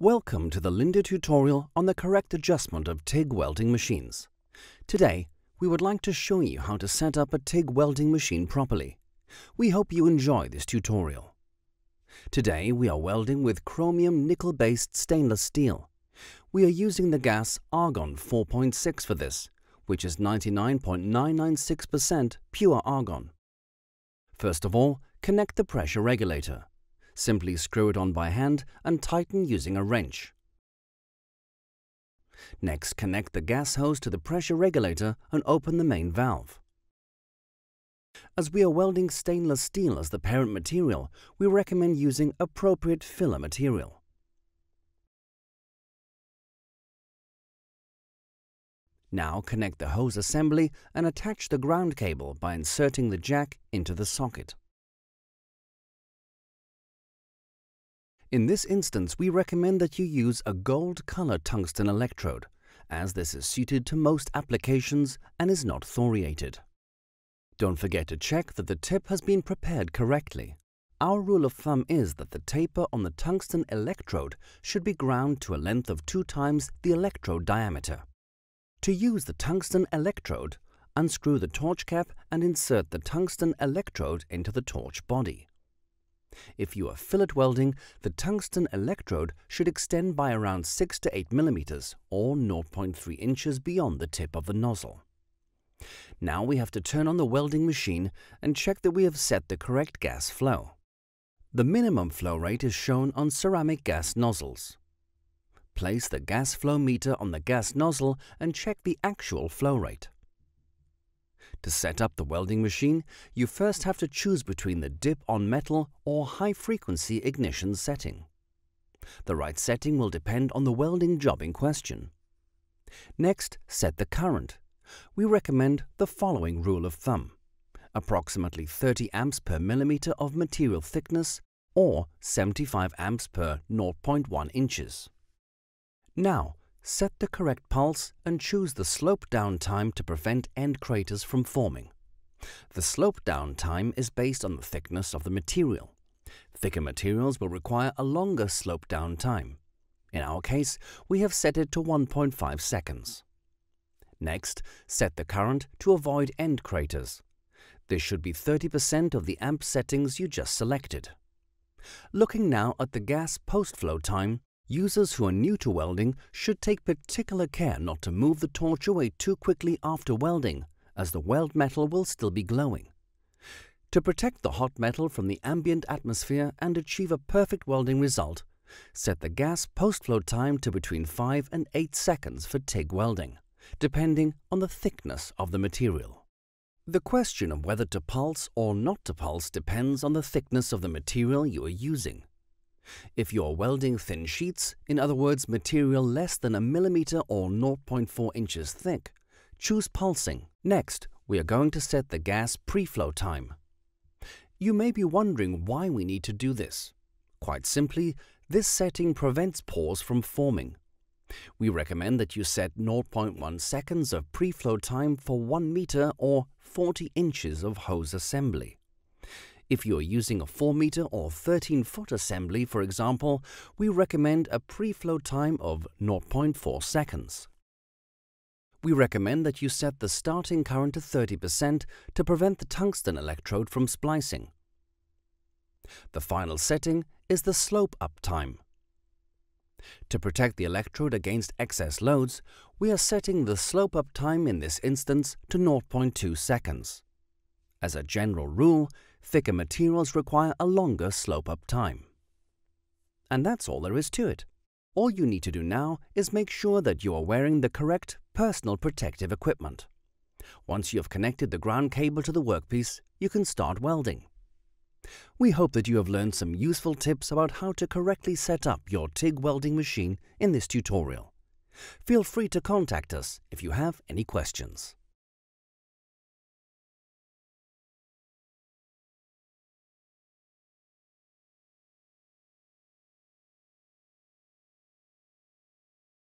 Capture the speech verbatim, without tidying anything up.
Welcome to the Linde tutorial on the correct adjustment of T I G welding machines. Today, we would like to show you how to set up a T I G welding machine properly. We hope you enjoy this tutorial. Today, we are welding with chromium nickel-based stainless steel. We are using the gas argon four point six for this, which is ninety-nine point nine nine six percent pure argon. First of all, connect the pressure regulator. Simply screw it on by hand and tighten using a wrench. Next, connect the gas hose to the pressure regulator and open the main valve. As we are welding stainless steel as the parent material, we recommend using appropriate filler material. Now connect the hose assembly and attach the ground cable by inserting the jack into the socket. In this instance, we recommend that you use a gold color tungsten electrode, as this is suited to most applications and is not thoriated. Don't forget to check that the tip has been prepared correctly. Our rule of thumb is that the taper on the tungsten electrode should be ground to a length of two times the electrode diameter. To use the tungsten electrode, unscrew the torch cap and insert the tungsten electrode into the torch body. If you are fillet welding, the tungsten electrode should extend by around six to eight millimeters or zero point three inches beyond the tip of the nozzle. Now we have to turn on the welding machine and check that we have set the correct gas flow. The minimum flow rate is shown on ceramic gas nozzles. Place the gas flow meter on the gas nozzle and check the actual flow rate. To set up the welding machine, you first have to choose between the dip on metal or high-frequency ignition setting. The right setting will depend on the welding job in question. Next, set the current. We recommend the following rule of thumb: approximately thirty amps per millimeter of material thickness or seventy-five amps per zero point one inches. Now, set the correct pulse and choose the slope down time to prevent end craters from forming. The slope down time is based on the thickness of the material. Thicker materials will require a longer slope down time. In our case, we have set it to one point five seconds. Next, set the current to avoid end craters. This should be thirty percent of the amp settings you just selected. Looking now at the gas post-flow time, users who are new to welding should take particular care not to move the torch away too quickly after welding, as the weld metal will still be glowing. To protect the hot metal from the ambient atmosphere and achieve a perfect welding result, set the gas post-flow time to between five and eight seconds for T I G welding, depending on the thickness of the material. The question of whether to pulse or not to pulse depends on the thickness of the material you are using. If you are welding thin sheets, in other words material less than a millimeter or zero point four inches thick, choose pulsing. Next, we are going to set the gas pre-flow time. You may be wondering why we need to do this. Quite simply, this setting prevents pores from forming. We recommend that you set zero point one seconds of pre-flow time for one meter or forty inches of hose assembly. If you are using a four meter or thirteen foot assembly, for example, we recommend a pre-flow time of zero point four seconds. We recommend that you set the starting current to thirty percent to prevent the tungsten electrode from splicing. The final setting is the slope up time. To protect the electrode against excess loads, we are setting the slope up time in this instance to zero point two seconds. As a general rule, thicker materials require a longer slope-up time. And that's all there is to it. All you need to do now is make sure that you are wearing the correct personal protective equipment. Once you have connected the ground cable to the workpiece, you can start welding. We hope that you have learned some useful tips about how to correctly set up your T I G welding machine in this tutorial. Feel free to contact us if you have any questions.